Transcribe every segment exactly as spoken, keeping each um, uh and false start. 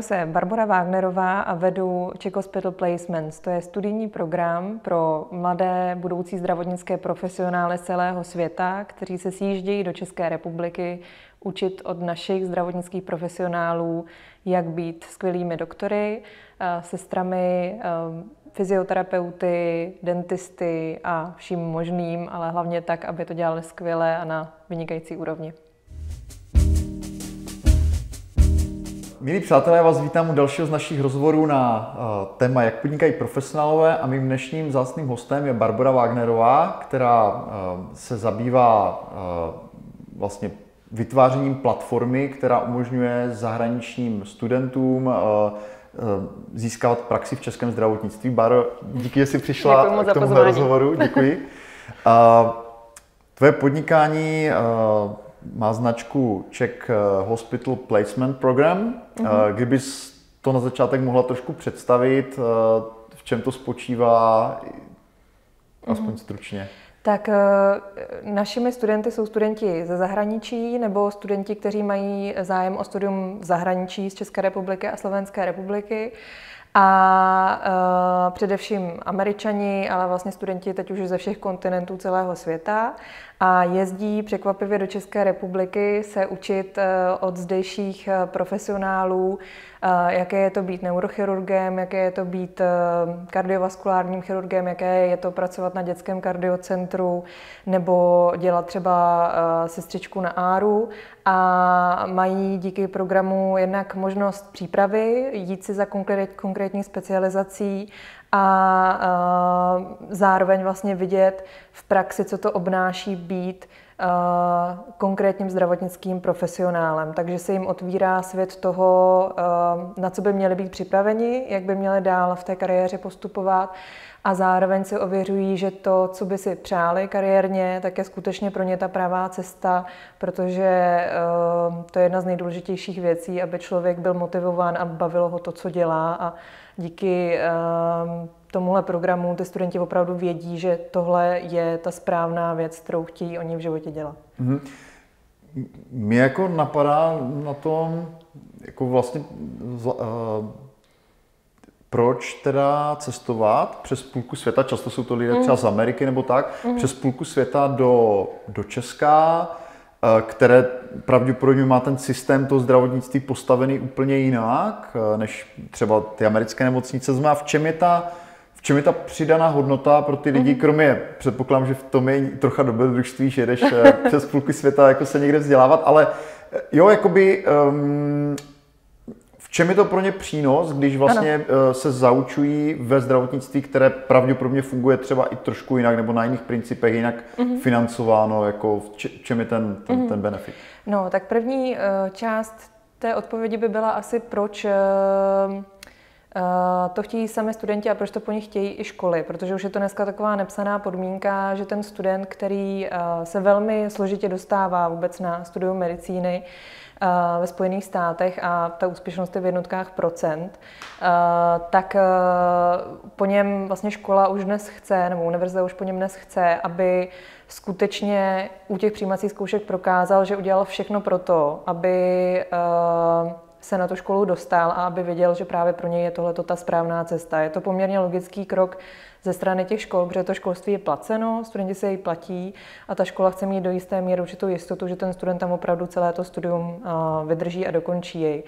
Jmenuji se Barbora Vágnerová a vedu Czech Hospital Placement. To je studijní program pro mladé budoucí zdravotnické profesionály z celého světa, kteří se sjíždějí do České republiky učit od našich zdravotnických profesionálů, jak být skvělými doktory, sestrami, fyzioterapeuty, dentisty a vším možným, ale hlavně tak, aby to dělali skvěle a na vynikající úrovni. Milí přátelé, já vás vítám u dalšího z našich rozhovorů na téma, jak podnikají profesionálové, a mým dnešním vzácným hostem je Barbora Vágnerová, která se zabývá vlastně vytvářením platformy, která umožňuje zahraničním studentům získávat praxi v českém zdravotnictví. Baro, díky, že jsi přišla k tomuhle rozhovoru. Děkuji. Tvoje podnikání má značku Czech Hospital Placement Program. Mm-hmm. Kdybys to na začátek mohla trošku představit, v čem to spočívá, aspoň mm-hmm. stručně. Tak našimi studenty jsou studenti ze zahraničí nebo studenti, kteří mají zájem o studium v zahraničí z České republiky a Slovenské republiky. A e, především Američani, ale vlastně studenti teď už ze všech kontinentů celého světa, a jezdí překvapivě do České republiky se učit e, od zdejších profesionálů, e, jaké je to být neurochirurgem, jaké je to být e, kardiovaskulárním chirurgem, jaké je to pracovat na dětském kardiocentru nebo dělat třeba e, sestřičku na áru. A mají díky programu jednak možnost přípravy, jít si za konkrétní specializací a zároveň vlastně vidět v praxi, co to obnáší být konkrétním zdravotnickým profesionálem. Takže se jim otvírá svět toho, na co by měli být připraveni, jak by měli dál v té kariéře postupovat, a zároveň si ověřují, že to, co by si přáli kariérně, tak je skutečně pro ně ta pravá cesta, protože to je jedna z nejdůležitějších věcí, aby člověk byl motivován a bavilo ho to, co dělá, a díky tomuhle programu ty studenti opravdu vědí, že tohle je ta správná věc, kterou chtějí oni v životě dělat. Mm-hmm. Mě jako napadá na tom, jako vlastně, uh, proč teda cestovat přes půlku světa, často jsou to lidé mm. třeba z Ameriky nebo tak, mm. přes půlku světa do, do Česka, uh, které pravděpodobně má ten systém toho zdravotnictví postavený úplně jinak, uh, než třeba ty americké nemocnice. Znamená, v čem je ta V čem je ta přidaná hodnota pro ty lidi, kromě, předpokládám, že v tom je trocha dobrodružství, že jedeš přes půlku světa jako se někde vzdělávat, ale jo, jakoby, um, v čem je to pro ně přínos, když vlastně ano. se zaučují ve zdravotnictví, které pravděpodobně funguje třeba i trošku jinak nebo na jiných principech, jinak mm-hmm. financováno, jako v čem je ten, ten, mm-hmm. ten benefit? No, tak první uh, část té odpovědi by byla asi, proč uh, to chtějí sami studenti a proč to po nich chtějí i školy, protože už je to dneska taková nepsaná podmínka, že ten student, který se velmi složitě dostává vůbec na studium medicíny ve Spojených státech, a ta úspěšnost je v jednotkách procent, tak po něm vlastně škola už dnes chce, nebo univerzita už po něm dnes chce, aby skutečně u těch přijímacích zkoušek prokázal, že udělal všechno pro to, aby se na tu školu dostal a aby věděl, že právě pro něj je tohleto ta správná cesta. Je to poměrně logický krok ze strany těch škol, protože to školství je placeno, studenti se jej platí a ta škola chce mít do jisté míry určitou jistotu, že ten student tam opravdu celé to studium vydrží a dokončí jej.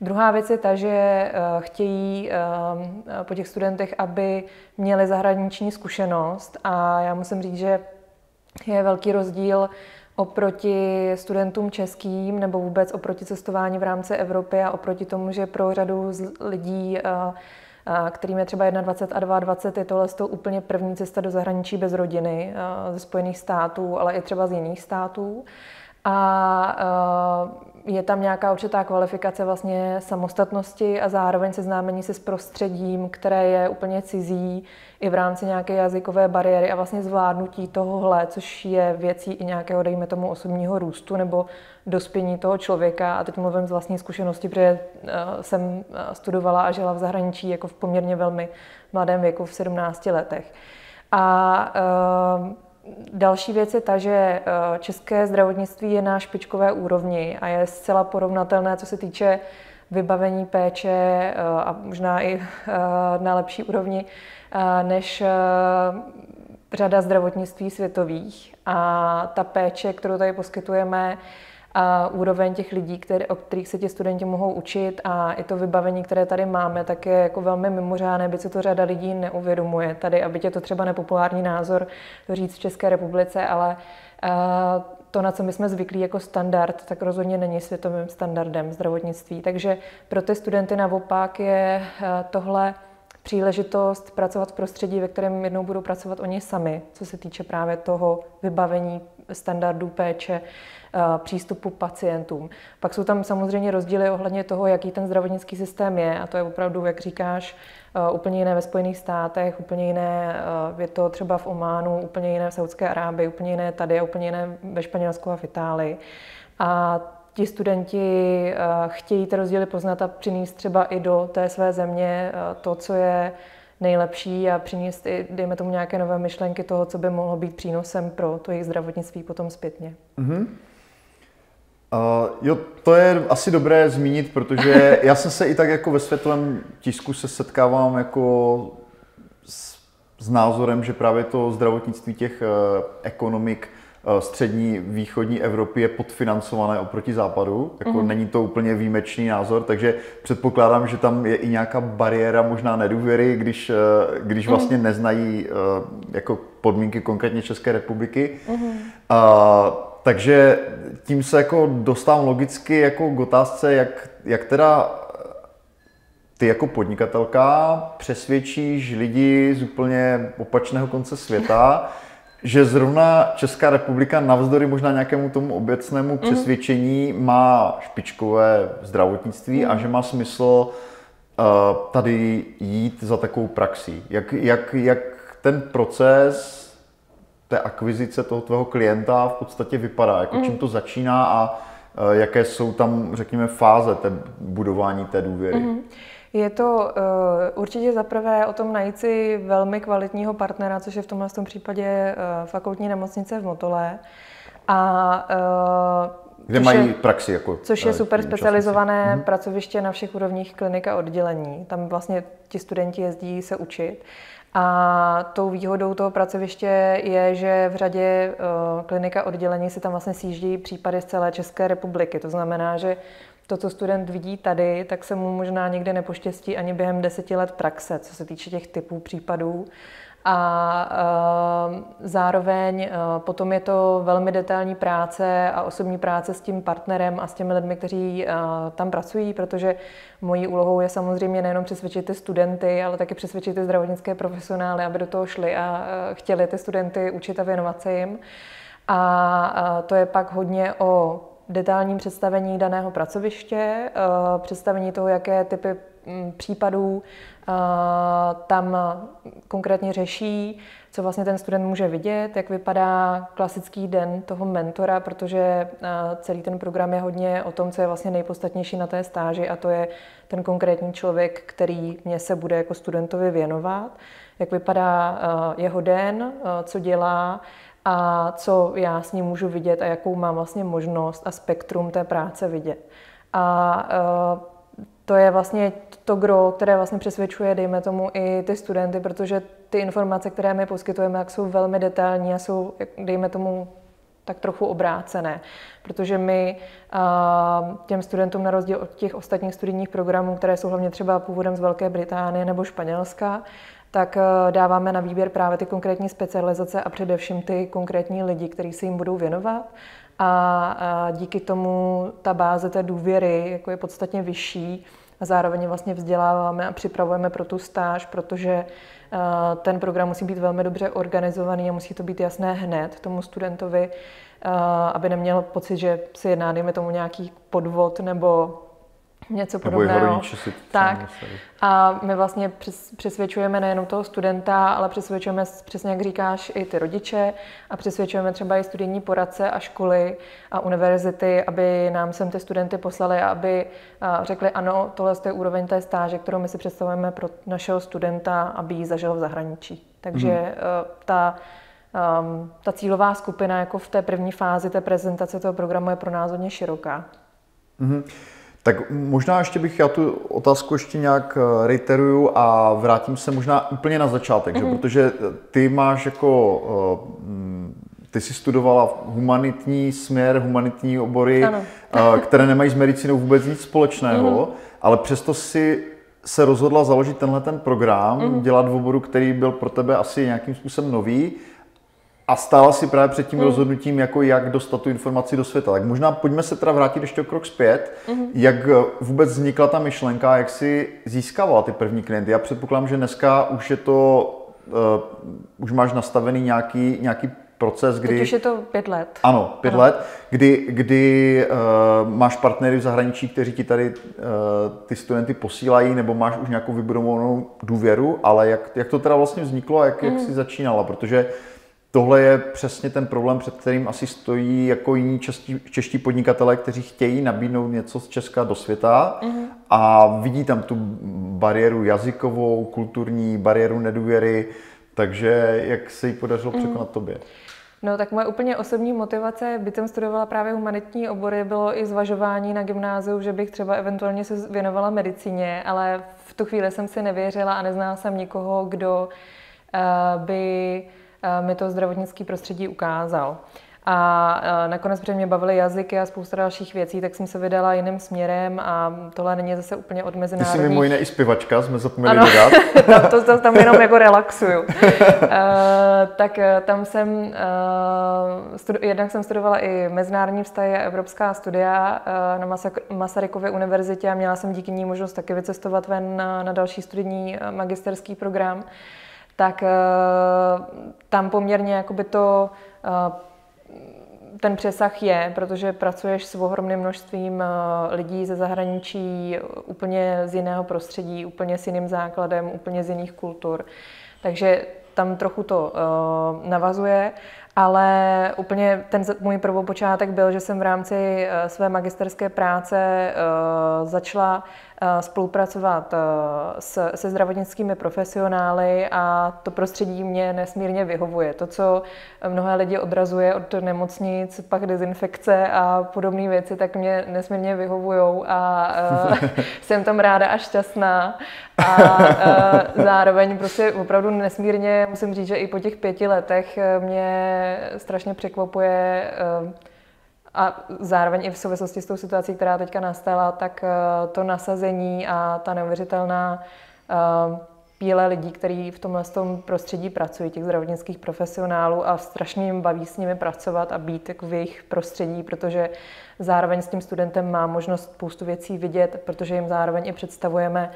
Druhá věc je ta, že chtějí po těch studentech, aby měli zahraniční zkušenost, a já musím říct, že je velký rozdíl oproti studentům českým nebo vůbec oproti cestování v rámci Evropy a oproti tomu, že pro řadu lidí, kterým je třeba dvacet jedna a dvacet dva, je tohle to úplně první cesta do zahraničí bez rodiny, ze Spojených států, ale i třeba z jiných států. A je tam nějaká určitá kvalifikace vlastně samostatnosti a zároveň seznámení se s prostředím, které je úplně cizí, i v rámci nějaké jazykové bariéry, a vlastně zvládnutí tohohle, což je věcí i nějakého, dejme tomu, osobního růstu nebo dospění toho člověka. A teď mluvím z vlastní zkušenosti, protože jsem studovala a žila v zahraničí jako v poměrně velmi mladém věku, v sedmnácti letech. A další věc je ta, že české zdravotnictví je na špičkové úrovni a je zcela porovnatelné, co se týče vybavení péče a možná i na lepší úrovni než řada zdravotnictví světových. A ta péče, kterou tady poskytujeme, a úroveň těch lidí, který, o kterých se ti studenti mohou učit, a i to vybavení, které tady máme, tak je jako velmi mimořádné, byť se to řada lidí neuvědomuje. Tady, aby tě to třeba nepopulární názor říct v České republice, ale a, to, na co my jsme zvyklí jako standard, tak rozhodně není světovým standardem zdravotnictví. Takže pro ty studenty naopak je a, tohle příležitost pracovat v prostředí, ve kterém jednou budou pracovat oni sami, co se týče právě toho vybavení standardů péče, přístupu pacientům. Pak jsou tam samozřejmě rozdíly ohledně toho, jaký ten zdravotnický systém je, a to je opravdu, jak říkáš, úplně jiné ve Spojených státech, úplně jiné je to třeba v Ománu, úplně jiné v Saudské Arábii, úplně jiné tady a úplně jiné ve Španělsku a v Itálii. A ti studenti chtějí ty rozdíly poznat a přinést třeba i do té své země to, co je nejlepší, a přinést i, dejme tomu, nějaké nové myšlenky toho, co by mohlo být přínosem pro to jejich zdravotnictví potom zpětně. Mm-hmm. Uh, jo, to je asi dobré zmínit, protože já jsem se i tak jako ve světlém tisku se setkávám jako s, s názorem, že právě to zdravotnictví těch uh, ekonomik střední, východní Evropy je podfinancované oproti západu. Jako mm. Není to úplně výjimečný názor, takže předpokládám, že tam je i nějaká bariéra možná nedůvěry, když, když vlastně neznají jako podmínky konkrétně České republiky. Mm. A, takže tím se jako dostávám logicky jako k otázce, jak, jak teda ty jako podnikatelka přesvědčíš lidi z úplně opačného konce světa, že zrovna Česká republika navzdory možná nějakému tomu obecnému přesvědčení má špičkové zdravotnictví a že má smysl uh, tady jít za takovou praxí. Jak, jak, jak ten proces té akvizice toho tvého klienta v podstatě vypadá? Jako čím to začíná a uh, jaké jsou tam, řekněme, fáze té budování té důvěry? Mm-hmm. Je to uh, určitě zaprvé o tom najít si velmi kvalitního partnera, což je v tomhle tom případě uh, Fakultní nemocnice v Motole. A, uh, Kde mají je, praxi? Jako, což je super specializované časnici. pracoviště na všech úrovních klinik a oddělení. Tam vlastně ti studenti jezdí se učit. A tou výhodou toho pracoviště je, že v řadě uh, klinik a oddělení se tam vlastně sjíždí případy z celé České republiky. To znamená, že to, co student vidí tady, tak se mu možná někde nepoštěstí ani během deseti let praxe, co se týče těch typů případů. A e, zároveň e, potom je to velmi detailní práce a osobní práce s tím partnerem a s těmi lidmi, kteří e, tam pracují, protože mojí úlohou je samozřejmě nejenom přesvědčit ty studenty, ale taky přesvědčit ty zdravotnické profesionály, aby do toho šli a e, chtěli ty studenty učit a věnovat se jim. A e, to je pak hodně o detailním představení daného pracoviště, představení toho, jaké typy případů tam konkrétně řeší, co vlastně ten student může vidět, jak vypadá klasický den toho mentora, protože celý ten program je hodně o tom, co je vlastně nejpodstatnější na té stáži, a to je ten konkrétní člověk, který mě se bude jako studentovi věnovat, jak vypadá jeho den, co dělá, a co já s ním můžu vidět a jakou mám vlastně možnost a spektrum té práce vidět. A e, to je vlastně to gro, které vlastně přesvědčuje, dejme tomu, i ty studenty, protože ty informace, které my poskytujeme, tak jsou velmi detailní a jsou, dejme tomu, tak trochu obrácené. Protože my a, těm studentům, na rozdíl od těch ostatních studijních programů, které jsou hlavně třeba původem z Velké Británie nebo Španělska, tak dáváme na výběr právě ty konkrétní specializace a především ty konkrétní lidi, kteří se jim budou věnovat. A díky tomu ta báze té důvěry jako je podstatně vyšší a zároveň vlastně vzděláváme a připravujeme pro tu stáž, protože ten program musí být velmi dobře organizovaný a musí to být jasné hned tomu studentovi, aby neměl pocit, že si jedná, dejme tomu, nějaký podvod nebo něco podobného. Tak. A my vlastně přesvědčujeme nejenom toho studenta, ale přesvědčujeme, přesně jak říkáš, i ty rodiče a přesvědčujeme třeba i studijní poradce a školy a univerzity, aby nám sem ty studenty poslali a aby řekli ano, tohle je úroveň té stáže, kterou my si představujeme pro našeho studenta, aby ji zažil v zahraničí. Takže mm-hmm. ta ta cílová skupina jako v té první fázi té prezentace toho programu je pro nás hodně široká. Mm-hmm. Tak možná ještě bych, já tu otázku ještě nějak reiteruju a vrátím se možná úplně na začátek, mm-hmm. že? Protože ty máš jako, ty jsi studovala humanitní směr, humanitní obory, ano. které nemají s medicínou vůbec nic společného, mm-hmm. ale přesto si se rozhodla založit tenhle ten program, mm-hmm. dělat v oboru, který byl pro tebe asi nějakým způsobem nový, a stála si právě před tím mm. rozhodnutím, jako jak dostat tu informaci do světa. Tak možná pojďme se teda vrátit ještě o krok zpět, mm. jak vůbec vznikla ta myšlenka, jak si získávala ty první klienty. Já předpokládám, že dneska už je to, uh, už máš nastavený nějaký, nějaký proces, kdy... Teď už je to pět let. Ano, pět ano. let, kdy, kdy uh, máš partnery v zahraničí, kteří ti tady uh, ty studenty posílají, nebo máš už nějakou vybudovanou důvěru, ale jak, jak to teda vlastně vzniklo a jak, mm. jak jsi začínala, protože tohle je přesně ten problém, před kterým asi stojí jako jiní čeští, čeští podnikatelé, kteří chtějí nabídnout něco z Česka do světa mm-hmm. a vidí tam tu bariéru jazykovou, kulturní, bariéru nedůvěry, takže jak se jí podařilo mm-hmm. překonat tobě? No tak moje úplně osobní motivace, byť jsem studovala právě humanitní obory, bylo i zvažování na gymnáziu, že bych třeba eventuálně se věnovala medicíně, ale v tu chvíli jsem si nevěřila a neznala jsem nikoho, kdo uh, by... mi to zdravotnické prostředí ukázal. A nakonec, protože mě bavily jazyky a spousta dalších věcí, tak jsem se vydala jiným směrem a tohle není zase úplně od mezinárodních... Ty jsi mimo jiné i zpěvačka, jsme zapomněli ano, dodat. tam, to, to tam jenom jako relaxuju. uh, tak tam jsem... Uh, studu, jednak jsem studovala i mezinárodní vztahy a evropská studia uh, na Masak- Masarykově univerzitě a měla jsem díky ní možnost taky vycestovat ven na, na další studijní magisterský program. Tak tam poměrně jakoby to, ten přesah je, protože pracuješ s ohromným množstvím lidí ze zahraničí, úplně z jiného prostředí, úplně s jiným základem, úplně z jiných kultur. Takže tam trochu to navazuje, ale úplně ten můj prvopočátek byl, že jsem v rámci své magisterské práce začala spolupracovat se zdravotnickými profesionály a to prostředí mě nesmírně vyhovuje. To, co mnohé lidi odrazuje od nemocnic, pak dezinfekce a podobné věci, tak mě nesmírně vyhovujou a jsem tam ráda a šťastná. A zároveň prostě opravdu nesmírně, musím říct, že i po těch pěti letech mě strašně překvapuje a zároveň i v souvislosti s tou situací, která teďka nastala, tak to nasazení a ta neuvěřitelná píle lidí, kteří v tomhle prostředí pracují, těch zdravotnických profesionálů a strašně jim baví s nimi pracovat a být jako v jejich prostředí, protože zároveň s tím studentem má možnost spoustu věcí vidět, protože jim zároveň i představujeme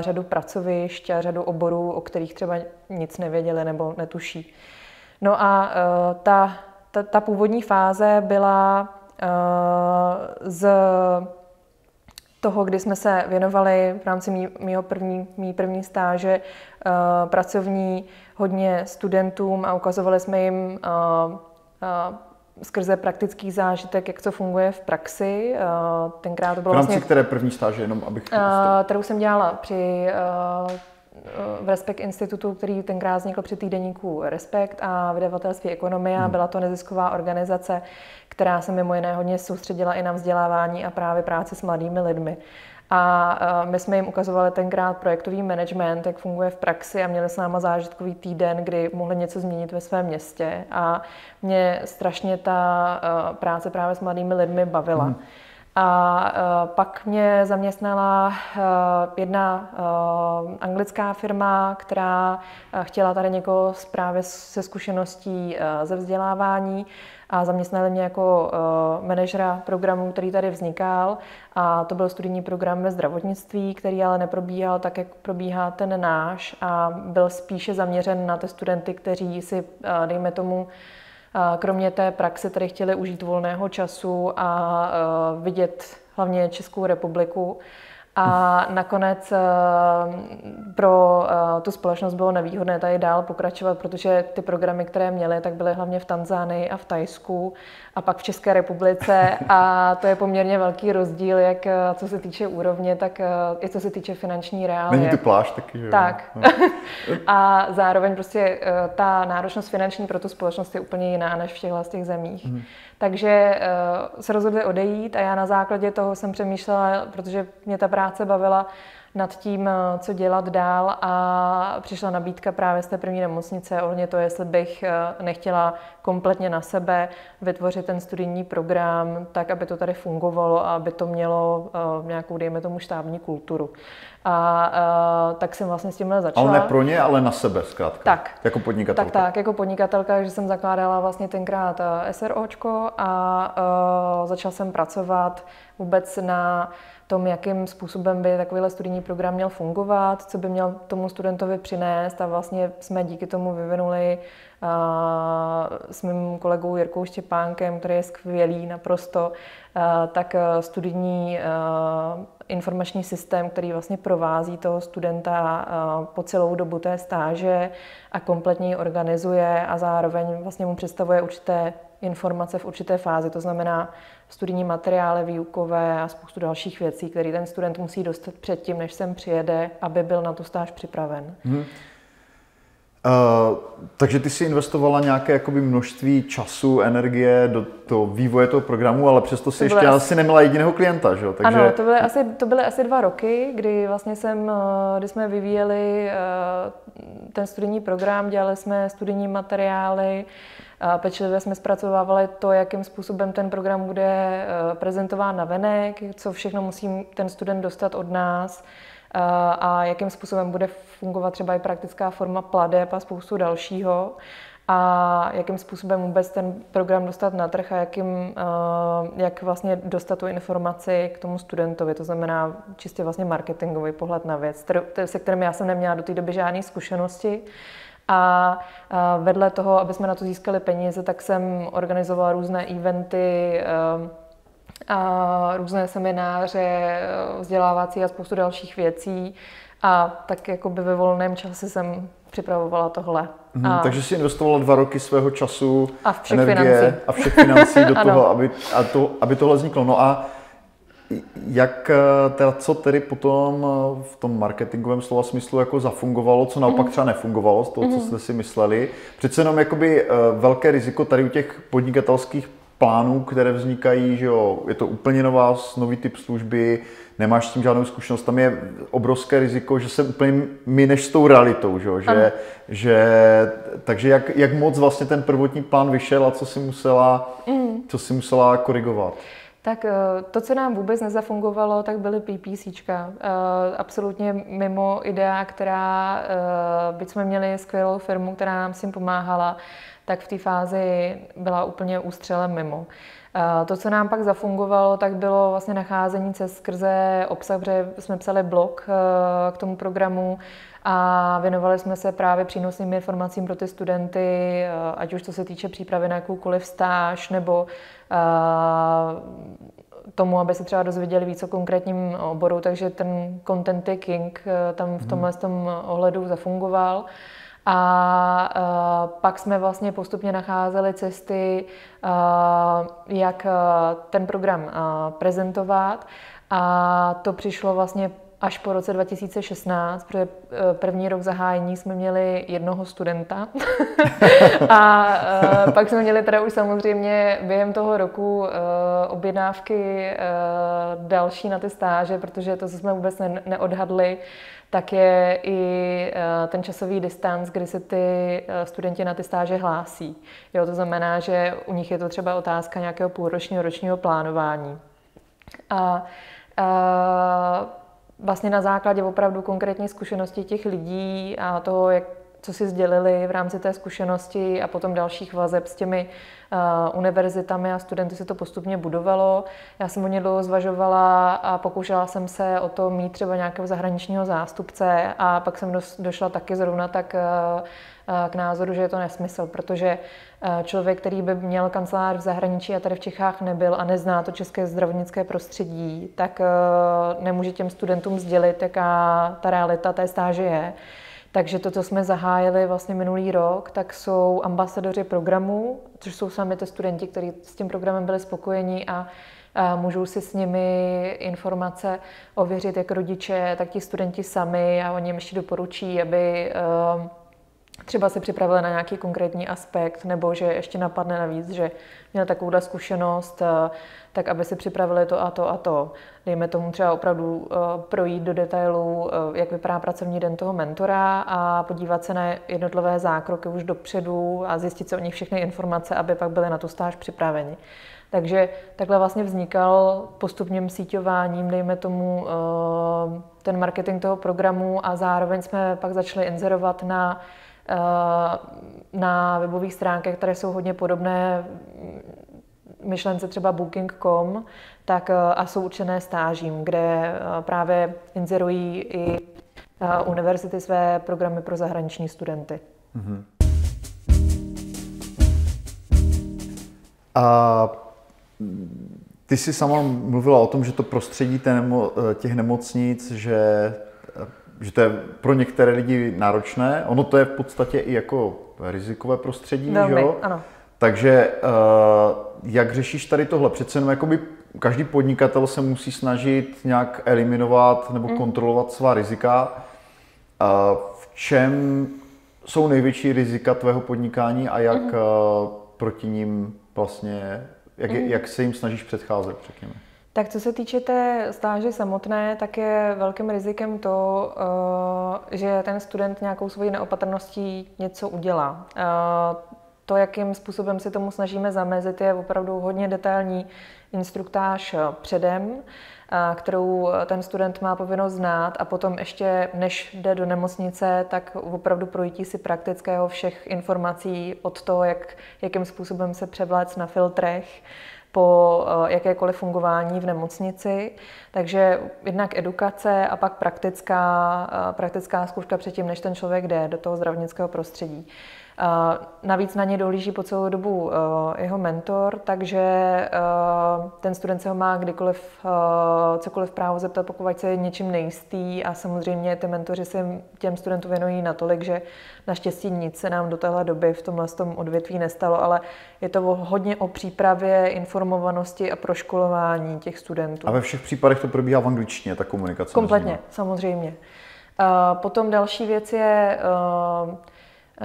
řadu pracovišť a řadu oborů, o kterých třeba nic nevěděli nebo netuší. No a ta Ta, ta původní fáze byla uh, z toho, kdy jsme se věnovali v rámci mý, mýho první, mý první stáže uh, pracovní hodně studentům a ukazovali jsme jim uh, uh, skrze praktický zážitek, jak to funguje v praxi. Uh, tenkrát to bylo v rámci vlastně, které první stáže, jenom abych... Uh, kterou jsem dělala při... Uh, v Respekt institutu, který tenkrát vznikl při týdeníku Respekt a vydavatelství Ekonomia. Byla to nezisková organizace, která se mimo jiné hodně soustředila i na vzdělávání a právě práci s mladými lidmi. A my jsme jim ukazovali tenkrát projektový management, jak funguje v praxi a měli s náma zážitkový týden, kdy mohli něco změnit ve svém městě. A mě strašně ta práce právě s mladými lidmi bavila. Hmm. A pak mě zaměstnala jedna anglická firma, která chtěla tady někoho právě se zkušeností ze vzdělávání a zaměstnali mě jako manažera programu, který tady vznikal. A to byl studijní program ve zdravotnictví, který ale neprobíhal tak, jak probíhá ten náš a byl spíše zaměřen na ty studenty, kteří si, dejme tomu, kromě té praxe tady chtěli užít volného času a vidět hlavně Českou republiku. A nakonec pro tu společnost bylo nevýhodné tady dál pokračovat, protože ty programy, které měly, tak byly hlavně v Tanzánii a v Thajsku a pak v České republice. A to je poměrně velký rozdíl, jak co se týče úrovně, tak i co se týče finanční reálie. Není to pláž taky, že? Tak. No. A zároveň prostě ta náročnost finanční pro tu společnost je úplně jiná než v těchto těch zemích. Hmm. Takže se rozhodli odejít a já na základě toho jsem přemýšlela, protože mě ta práce bavila, nad tím, co dělat dál, a přišla nabídka právě z té první nemocnice ohledně toho, jestli bych nechtěla kompletně na sebe vytvořit ten studijní program tak, aby to tady fungovalo a aby to mělo nějakou, dejme tomu, štábní kulturu. A, a tak jsem vlastně s tímhle začala. Ale ne pro ně, ale na sebe zkrátka. Tak. Jako podnikatelka. Tak, tak, jako podnikatelka, že jsem zakládala vlastně tenkrát SROčko a, a začala jsem pracovat vůbec na tom, jakým způsobem by takovýhle studijní program měl fungovat, co by měl tomu studentovi přinést, a vlastně jsme díky tomu vyvinuli a, s mým kolegou Jirkou Štěpánkem, který je skvělý naprosto, a, tak studijní a, informační systém, který vlastně provází toho studenta a, po celou dobu té stáže a kompletně ji organizuje a zároveň vlastně mu představuje určité informace v určité fázi, to znamená studijní materiály výukové a spoustu dalších věcí, které ten student musí dostat předtím, než sem přijede, aby byl na tu stáž připraven. Hmm. Uh, takže ty jsi investovala nějaké jakoby množství času, energie do toho vývoje toho programu, ale přesto si ještě asi neměla jediného klienta, že jo? Takže... Ano, to byly, asi, to byly asi dva roky, kdy vlastně jsem, kdy jsme vyvíjeli ten studijní program, dělali jsme studijní materiály, pečlivě jsme zpracovávali to, jakým způsobem ten program bude prezentován navenek, co všechno musí ten student dostat od nás a jakým způsobem bude fungovat třeba i praktická forma pladeb a spoustu dalšího a jakým způsobem vůbec ten program dostat na trh a jakým, jak vlastně dostat tu informaci k tomu studentovi, to znamená čistě vlastně marketingový pohled na věc, se kterým já jsem neměla do té doby žádné zkušenosti. A vedle toho, aby jsme na to získali peníze, tak jsem organizovala různé eventy a různé semináře, vzdělávací a spoustu dalších věcí. A tak jakoby ve volném čase jsem připravovala tohle. Hmm, a... Takže si investovala dva roky svého času, a všech energie financí. a všech financí do toho, aby, a to, aby tohle vzniklo. No a jak, teda, co tedy potom v tom marketingovém slova smyslu jako zafungovalo, co naopak třeba nefungovalo z toho, co jste si mysleli? Přece jenom jakoby velké riziko tady u těch podnikatelských plánů, které vznikají, že jo, je to úplně nová, nový typ služby, nemáš s tím žádnou zkušenost, tam je obrovské riziko, že se úplně mineš s tou realitou, že jo, že, že, takže jak, jak moc vlastně ten prvotní plán vyšel a co si musela, mm. co si musela korigovat? Tak to, co nám vůbec nezafungovalo, tak byly PPCčka. Absolutně mimo idea, která, byť jsme měli skvělou firmu, která nám s tím pomáhala, tak v té fázi byla úplně ústřelem mimo. To, co nám pak zafungovalo, tak bylo vlastně nacházení cest skrze obsah, protože jsme psali blog k tomu programu a věnovali jsme se právě přínosným informacím pro ty studenty, ať už co se týče přípravy na jakoukoliv stáž, nebo tomu, aby se třeba dozvěděli víc o konkrétním oboru, takže ten content king tam v tomhle tom ohledu zafungoval. A pak jsme vlastně postupně nacházeli cesty, jak ten program prezentovat, a to přišlo vlastně až po roce dva tisíce šestnáct, protože první rok zahájení jsme měli jednoho studenta a pak jsme měli teda už samozřejmě během toho roku objednávky další na ty stáže, protože to, co jsme vůbec neodhadli, tak je i ten časový distanc, kdy se ty studenti na ty stáže hlásí. Jo, to znamená, že u nich je to třeba otázka nějakého půlročního, ročního plánování. A, a vlastně na základě opravdu konkrétní zkušenosti těch lidí a toho, jak, co si sdělili v rámci té zkušenosti a potom dalších vazeb s těmi uh, univerzitami a studenty, se to postupně budovalo. Já jsem o ně dlouho zvažovala a pokoušela jsem se o to mít třeba nějakého zahraničního zástupce a pak jsem do, došla taky zrovna tak uh, uh, k názoru, že je to nesmysl, protože uh, člověk, který by měl kancelář v zahraničí a tady v Čechách nebyl a nezná to české zdravotnické prostředí, tak uh, nemůže těm studentům sdělit, jaká ta realita té stáže je. Takže to, co jsme zahájili vlastně minulý rok, tak jsou ambasadoři programu, což jsou sami ty studenti, kteří s tím programem byli spokojeni a, a můžou si s nimi informace ověřit jak rodiče, tak ti studenti sami, a oni jim ještě doporučí, aby uh, třeba se připravila na nějaký konkrétní aspekt, nebo že ještě napadne navíc, že měla takovou zkušenost, tak aby se připravili to a to a to. Dejme tomu třeba opravdu projít do detailů, jak vypadá pracovní den toho mentora a podívat se na jednotlivé zákroky už dopředu a zjistit se o nich všechny informace, aby pak byli na tu stáž připraveni. Takže takhle vlastně vznikal postupným síťováním, dejme tomu, ten marketing toho programu a zároveň jsme pak začali inzerovat na na webových stránkách, které jsou hodně podobné myšlence třeba booking tečka com, tak a jsou určené stážím, kde právě inzerují i univerzity své programy pro zahraniční studenty. Mm-hmm. A ty jsi sama mluvila o tom, že to prostředí těch nemocnic, že že to je pro některé lidi náročné. Ono to je v podstatě i jako rizikové prostředí, velmi, jo? Ano. Takže uh, jak řešíš tady tohle? Přece jenom jakoby každý podnikatel se musí snažit nějak eliminovat nebo mm. kontrolovat svá rizika. Uh, v čem jsou největší rizika tvého podnikání a jak mm. uh, proti ním vlastně, jak, mm. jak se jim snažíš předcházet, řekněme? Tak co se týče té stáže samotné, tak je velkým rizikem to, že ten student nějakou svojí neopatrností něco udělá. To, jakým způsobem si tomu snažíme zamezit, je opravdu hodně detailní instruktáž předem, kterou ten student má povinnost znát a potom ještě, než jde do nemocnice, tak opravdu projítí si praktického všech informací od toho, jak, jakým způsobem se převléct na filtrech, po jakékoliv fungování v nemocnici. Takže jednak edukace a pak praktická, praktická zkouška předtím, než ten člověk jde do toho zdravotnického prostředí. Navíc na ně dohlíží po celou dobu jeho mentor, takže ten student se ho má kdykoliv cokoliv právo zeptat, pokud se něčím nejistý. A samozřejmě ty mentoři se těm studentům věnují natolik, že naštěstí nic se nám do téhle doby v tomhle tom odvětví nestalo, ale je to hodně o přípravě, informovanosti a proškolování těch studentů. A ve všech případech to probíhá v angličtině, ta komunikace? Kompletně, samozřejmě. Potom další věc je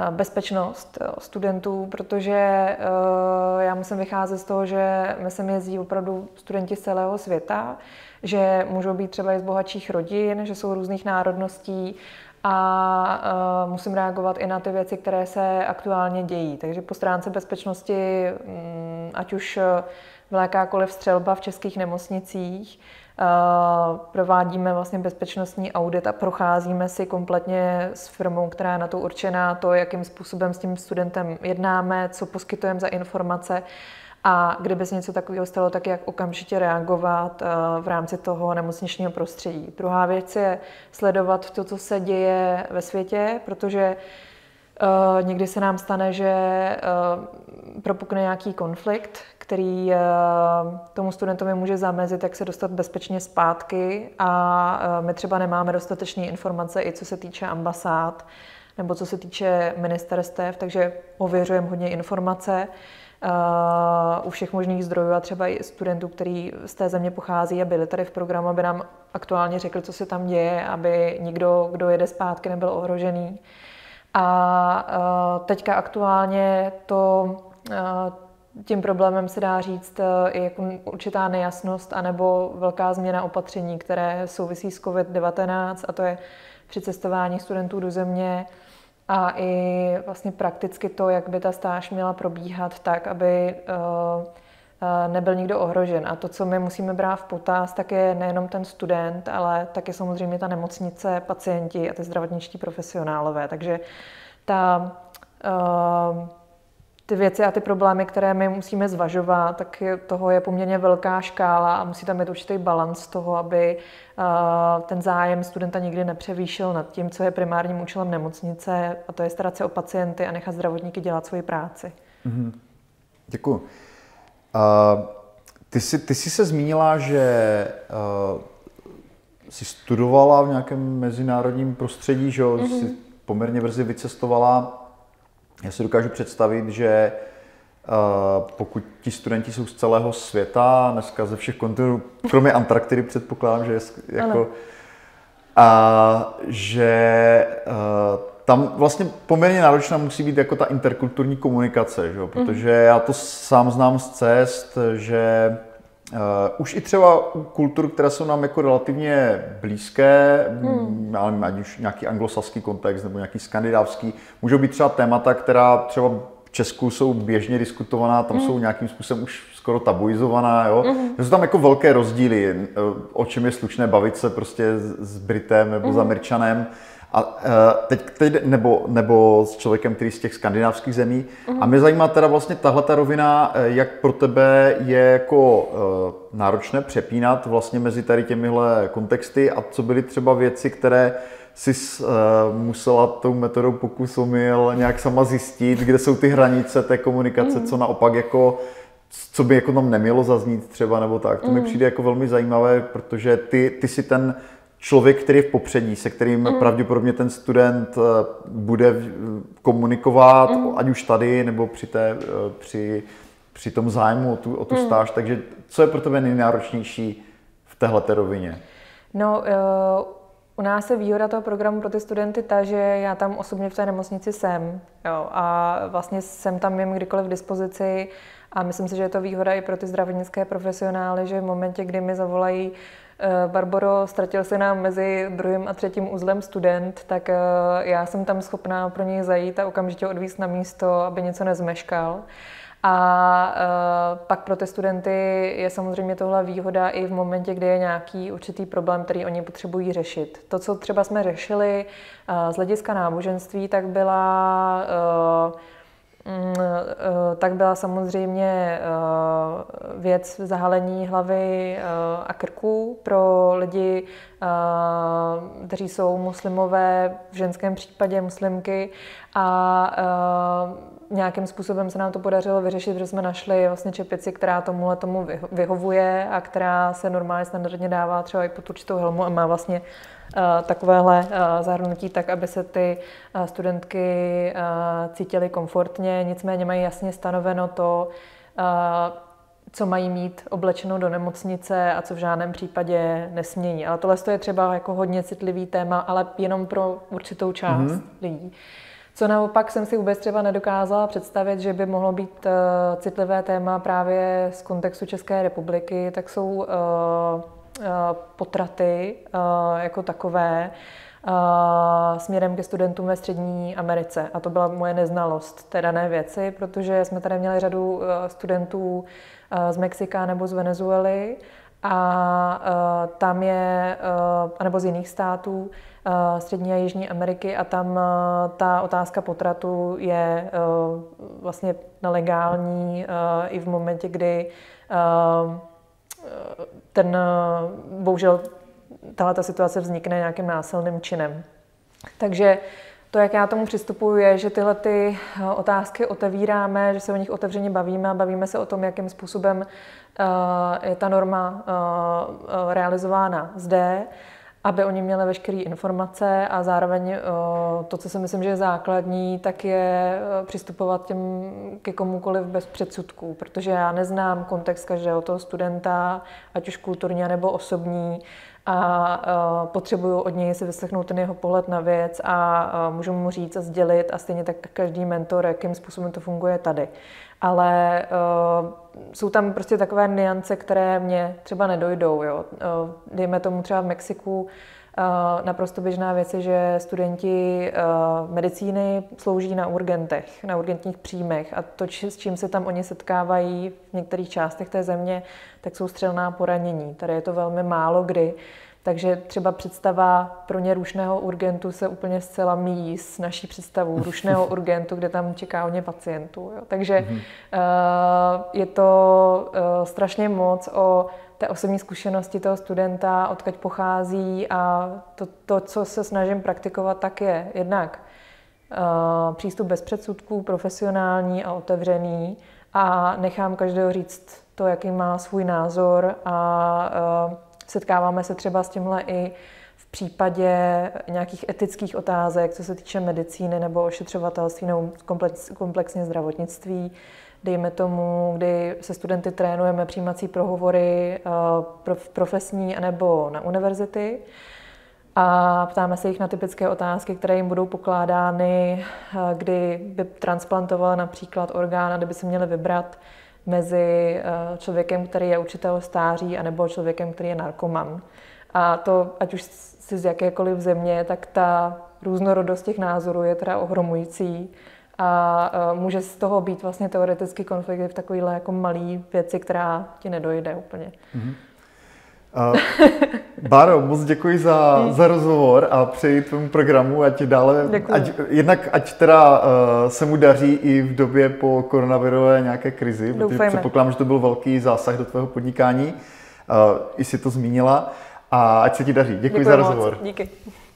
bezpečnost studentů, protože já musím vycházet z toho, že my sem jezdí opravdu studenti z celého světa, že můžou být třeba i z bohatších rodin, že jsou různých národností a musím reagovat i na ty věci, které se aktuálně dějí. Takže po stránce bezpečnosti, ať už byla jakákoliv střelba v českých nemocnicích, Uh, provádíme vlastně bezpečnostní audit a procházíme si kompletně s firmou, která je na to určená, to, jakým způsobem s tím studentem jednáme, co poskytujeme za informace a kdyby se něco takového stalo, tak jak okamžitě reagovat uh, v rámci toho nemocničního prostředí. Druhá věc je sledovat to, co se děje ve světě, protože Uh, někdy se nám stane, že uh, propukne nějaký konflikt, který uh, tomu studentovi může zamezit, jak se dostat bezpečně zpátky a uh, my třeba nemáme dostatečné informace i co se týče ambasád nebo co se týče ministerstev, takže ověřujeme hodně informace uh, u všech možných zdrojů a třeba i studentů, který z té země pochází a byli tady v programu, aby nám aktuálně řekli, co se tam děje, aby nikdo, kdo jede zpátky, nebyl ohrožený. A teďka aktuálně to, tím problémem se dá říct i jako určitá nejasnost anebo velká změna opatření, které souvisí s COVID devatenáct, a to je přicestování studentů do země a i vlastně prakticky to, jak by ta stáž měla probíhat tak, aby nebyl nikdo ohrožen. A to, co my musíme brát v potaz, tak je nejenom ten student, ale taky samozřejmě ta nemocnice, pacienti a ty zdravotničtí profesionálové. Takže ta, uh, ty věci a ty problémy, které my musíme zvažovat, tak toho je poměrně velká škála a musí tam být určitý balans toho, aby uh, ten zájem studenta nikdy nepřevýšil nad tím, co je primárním účelem nemocnice, a to je starat se o pacienty a nechat zdravotníky dělat svoji práci. Mm-hmm. Děkuji. Uh, ty, jsi, ty jsi se zmínila, že uh, jsi studovala v nějakém mezinárodním prostředí, že mm-hmm. jsi poměrně brzy vycestovala. Já si dokážu představit, že uh, pokud ti studenti jsou z celého světa, dneska ze všech kontinentů, kromě Antarktidy předpokládám, že je jako, a že uh, tam vlastně poměrně náročná musí být jako ta interkulturní komunikace, že jo? Protože já to sám znám z cest, že uh, už i třeba u kultur, které jsou nám jako relativně blízké, mm. já nevím, ať už nějaký anglosaský kontext nebo nějaký skandinávský, můžou být třeba témata, která třeba v Česku jsou běžně diskutovaná, tam mm. jsou nějakým způsobem už skoro tabuizovaná, jo? Mm. Jsou tam jako velké rozdíly, o čem je slušné bavit se prostě s Britem nebo mm. s Američanem. A teď, teď nebo, nebo s člověkem, který z těch skandinávských zemí. Mm. A mě zajímá teda vlastně tahle ta rovina, jak pro tebe je jako e, náročné přepínat vlastně mezi tady těmihle kontexty a co byly třeba věci, které jsi e, musela tou metodou pokusomil nějak sama zjistit, kde jsou ty hranice té komunikace, mm. co naopak jako, co by jako tam nemělo zaznít třeba nebo tak. To mm. mi přijde jako velmi zajímavé, protože ty, ty si ten člověk, který je v popředí, se kterým mm. pravděpodobně ten student bude komunikovat, mm. ať už tady, nebo při, té, při, při tom zájmu o tu, o tu mm. stáž. Takže co je pro tebe nejnáročnější v téhleté rovině? No, uh, u nás je výhoda toho programu pro ty studenty ta, že já tam osobně v té nemocnici jsem. Jo, a vlastně jsem tam jim kdykoliv v dispozici. A myslím si, že je to výhoda i pro ty zdravotnické profesionály, že v momentě, kdy mi zavolají Barboro, ztratil se nám mezi druhým a třetím uzlem student, tak já jsem tam schopná pro něj zajít a okamžitě odvízt na místo, aby něco nezmeškal. A pak pro ty studenty je samozřejmě tohle výhoda i v momentě, kdy je nějaký určitý problém, který oni potřebují řešit. To, co třeba jsme řešili z hlediska náboženství, tak byla... tak byla samozřejmě věc zahalení hlavy a krku pro lidi, kteří jsou muslimové, v ženském případě muslimky, a nějakým způsobem se nám to podařilo vyřešit, protože jsme našli vlastně čepici, která tomuhle tomu vyhovuje a která se normálně standardně dává třeba i pod určitou helmu a má vlastně takovéhle zahrnutí tak, aby se ty studentky cítily komfortně, nicméně mají jasně stanoveno to, co mají mít oblečeno do nemocnice a co v žádném případě nesmějí. Ale tohle je třeba jako hodně citlivý téma, ale jenom pro určitou část mm-hmm. lidí. Co naopak jsem si vůbec třeba nedokázala představit, že by mohlo být citlivé téma právě z kontextu České republiky, tak jsou potraty jako takové směrem ke studentům ve Střední Americe. A to byla moje neznalost té dané věci, protože jsme tady měli řadu studentů z Mexika nebo z Venezuely a tam je, anebo z jiných států Střední a Jižní Ameriky, a tam ta otázka potratu je vlastně nelegální i v momentě, kdy ten, bohužel, tahleta situace vznikne nějakým násilným činem. Takže to, jak já tomu přistupuji, je, že tyhle ty otázky otevíráme, že se o nich otevřeně bavíme a bavíme se o tom, jakým způsobem je ta norma realizována zde, aby oni měli veškeré informace, a zároveň to, co si myslím, že je základní, tak je přistupovat těm ke komukoliv bez předsudků, protože já neznám kontext každého toho studenta, ať už kulturně nebo osobní, a potřebuju od něj si vyslechnout ten jeho pohled na věc a můžu mu říct a sdělit, a stejně tak každý mentor, jakým způsobem to funguje tady. Ale uh, jsou tam prostě takové nuance, které mě třeba nedojdou. Jo. Uh, dejme tomu třeba v Mexiku uh, naprosto běžná věc je, že studenti uh, medicíny slouží na urgentech, na urgentních příjmech, a to, či, s čím se tam oni setkávají v některých částech té země, tak jsou střelná poranění. Tady je to velmi málo kdy. Takže třeba představa pro ně rušného urgentu se úplně zcela míjí s naší představou rušného urgentu, kde tam čeká hodně pacientů. Jo. Takže mm-hmm. uh, je to uh, strašně moc o té osobní zkušenosti toho studenta, odkud pochází, a to, to, co se snažím praktikovat, tak je jednak uh, přístup bez předsudků, profesionální a otevřený, a nechám každého říct to, jaký má svůj názor, a uh, setkáváme se třeba s tímhle i v případě nějakých etických otázek, co se týče medicíny nebo ošetřovatelství nebo komplexně zdravotnictví. Dejme tomu, kdy se studenty trénujeme přijímací prohovory v profesní anebo na univerzity. A a ptáme se jich na typické otázky, které jim budou pokládány, kdy by transplantovala například orgán a kdyby se měli vybrat mezi člověkem, který je učitel stáří, anebo člověkem, který je narkoman. A to, ať už si z jakékoliv země, tak ta různorodost těch názorů je teda ohromující a může z toho být vlastně teoretický konflikt v takovýhle jako malý věci, která ti nedojde úplně. Mm-hmm. Uh, Báro, moc děkuji za, za rozhovor a přeji tvému programu, ať dále, ať, jednak ať teda uh, se mu daří i v době po koronavirové nějaké krizi, doufejme, protože předpokládám, že to byl velký zásah do tvého podnikání, uh, i si to zmínila, a ať se ti daří. Děkuji, děkuji za rozhovor. Moc. Díky.